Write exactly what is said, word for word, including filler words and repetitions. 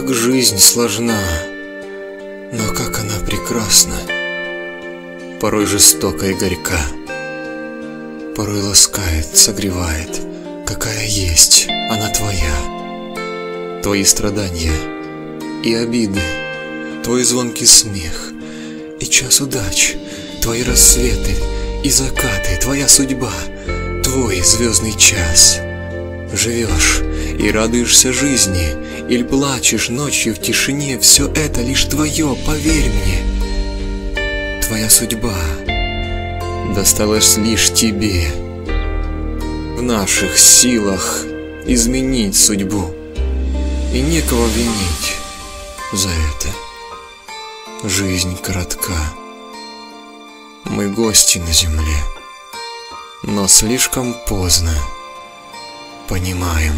Как жизнь сложна, но как она прекрасна, порой жестока и горька, порой ласкает, согревает. Какая есть, она твоя. Твои страдания и обиды, твой звонкий смех и час удач, твои рассветы и закаты, твоя судьба, твой звездный час. Живешь и радуешься жизни, или плачешь ночью в тишине, все это лишь твое, поверь мне. Твоя судьба досталась лишь тебе. В наших силах изменить судьбу, и некого винить за это. Жизнь коротка, мы гости на земле, но слишком поздно понимаем.